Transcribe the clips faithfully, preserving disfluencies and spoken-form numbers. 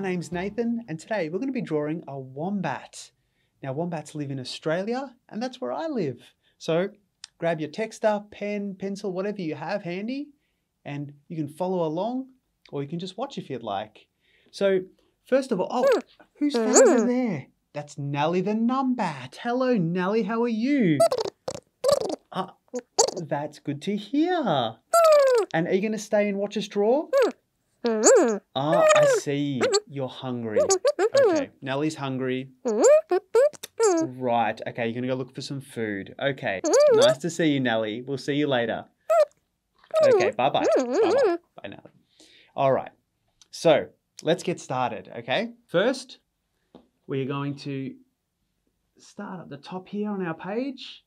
my name's Nathan, and today we're going to be drawing a wombat. Now, wombats live in Australia, and that's where I live. So grab your texter, pen, pencil, whatever you have handy, and you can follow along, or you can just watch if you'd like. So first of all, oh, who's standing there? That's Nelly the Numbat. Hello, Nelly, how are you? Ah, that's good to hear. And are you going to stay and watch us draw? Ah, I see. You're hungry. Okay, Nelly's hungry. Right, okay, you're going to go look for some food. Okay, nice to see you, Nelly. We'll see you later. Okay, bye-bye. Bye-bye. Bye, Nelly. All right, so let's get started, okay? First, we're going to start at the top here on our page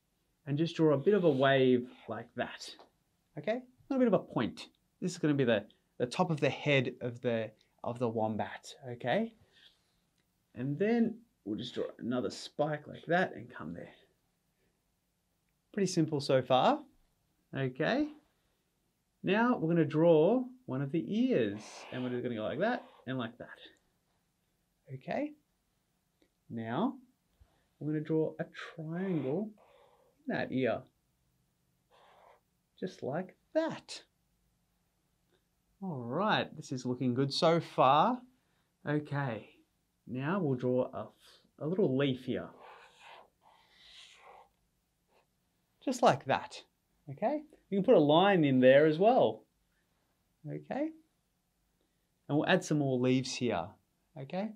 and just draw a bit of a wave like that, okay? A little bit of a point. This is going to be the, the top of the head of the, of the wombat, okay? And then we'll just draw another spike like that and come there. Pretty simple so far, okay? Now we're going to draw one of the ears, and we're just going to go like that and like that, okay? Now we're going to draw a triangle in that ear, just like that. All right, this is looking good so far. Okay, now we'll draw a, a little leaf here, just like that, okay? You can put a line in there as well, okay? And we'll add some more leaves here, okay?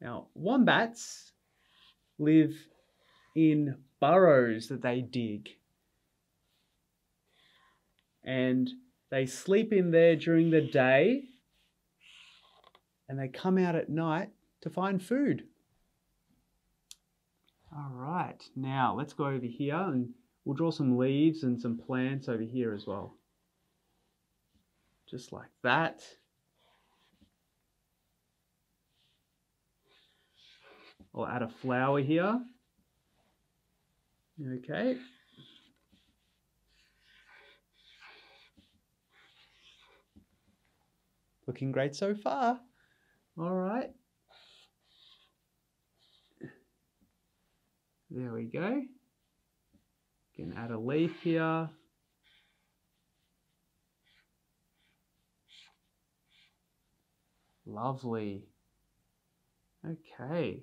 Now, wombats live in burrows that they dig, and they sleep in there during the day, and they come out at night to find food. All right, now let's go over here and we'll draw some leaves and some plants over here as well. Just like that. I'll add a flower here. Okay. Looking great so far. All right. There we go. Can add a leaf here. Lovely. Okay.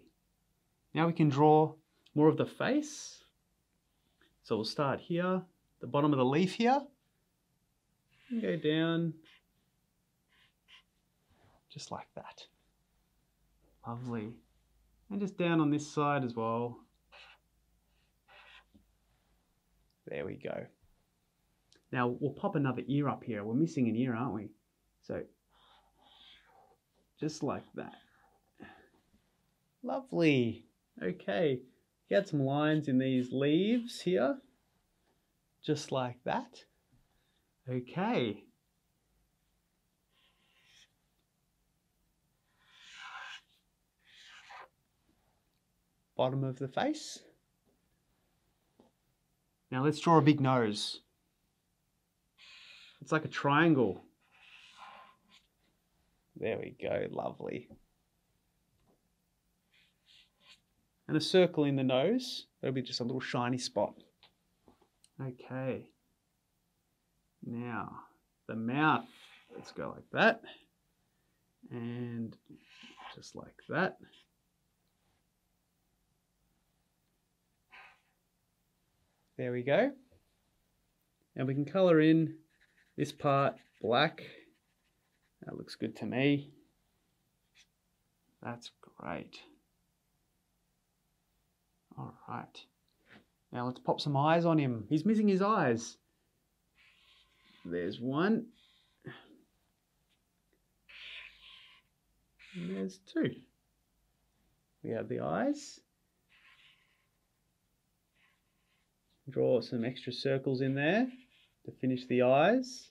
Now we can draw more of the face. So we'll start here, the bottom of the leaf here, and go down just like that. Lovely. And just down on this side as well. There we go. Now we'll pop another ear up here. We're missing an ear, aren't we? So just like that. Lovely. Okay. Get some lines in these leaves here. Just like that. Okay. Bottom of the face. Now let's draw a big nose. It's like a triangle. There we go, lovely. And a circle in the nose. That'll be just a little shiny spot. Okay. Now, the mouth. Let's go like that. And just like that. There we go. And we can color in this part black. That looks good to me. That's great. All right. Now let's pop some eyes on him. He's missing his eyes. There's one. And there's two. We have the eyes. Draw some extra circles in there to finish the eyes.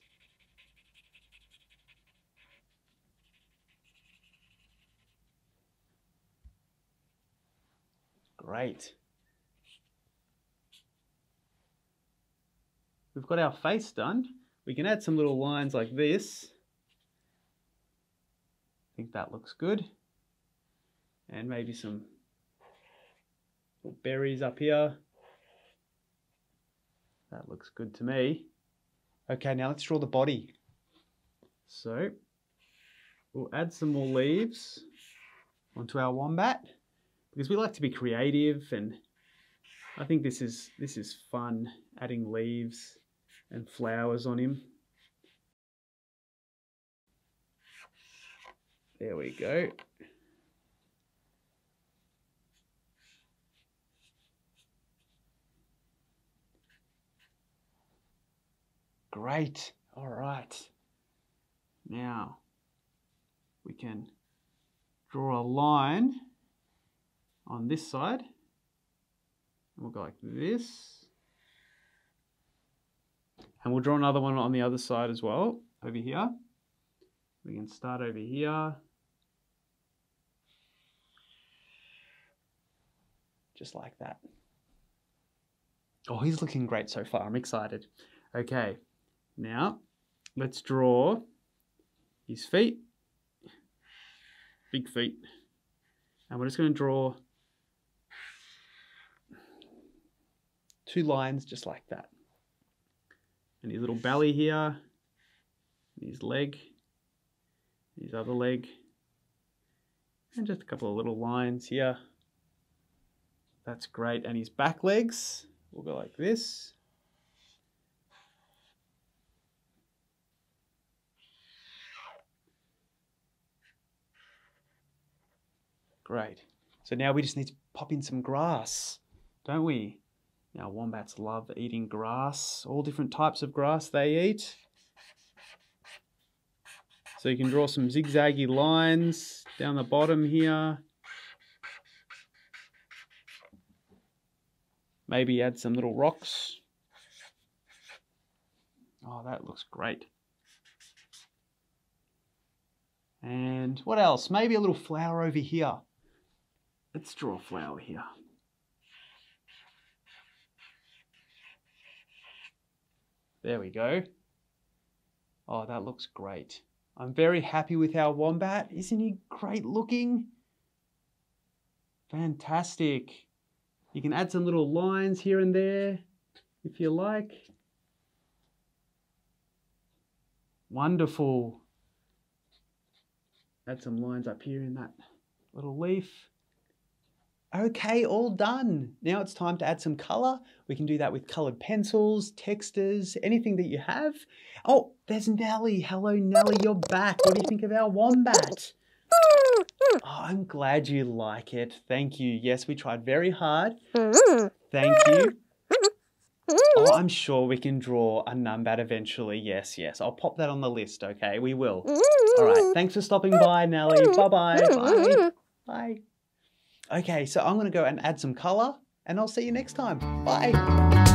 Great. We've got our face done. We can add some little lines like this I think that looks good. And maybe some little berries up here. That looks good to me. Okay, now let's draw the body. So we'll add some more leaves onto our wombat because we like to be creative, and I think this is this is fun, adding leaves and flowers on him. There we go. Great, all right. Now we can draw a line on this side. We'll go like this. And we'll draw another one on the other side as well, over here. We can start over here. Just like that. Oh, he's looking great so far, I'm excited. Okay. Now, let's draw his feet, big feet, and we're just going to draw two lines just like that, and his little belly here, his leg, his other leg, and just a couple of little lines here. That's great, and his back legs will go like this. Great. So now we just need to pop in some grass, don't we? Now wombats love eating grass, all different types of grass they eat. So you can draw some zigzaggy lines down the bottom here. Maybe add some little rocks. Oh, that looks great. And what else? Maybe a little flower over here. Let's draw a flower here. There we go. Oh, that looks great. I'm very happy with our wombat. Isn't he great looking? Fantastic. You can add some little lines here and there if you like. Wonderful. Add some lines up here in that little leaf. Okay, all done. Now it's time to add some color. We can do that with colored pencils, textures, anything that you have. Oh, there's Nelly. Hello, Nelly, you're back. What do you think of our wombat? Oh, I'm glad you like it. Thank you. Yes, we tried very hard. Thank you. Oh, I'm sure we can draw a numbat eventually. Yes, yes. I'll pop that on the list, okay? We will. All right. Thanks for stopping by, Nelly. Bye-bye. Bye. Bye. Okay, so I'm going to go and add some colour, and I'll see you next time. Bye.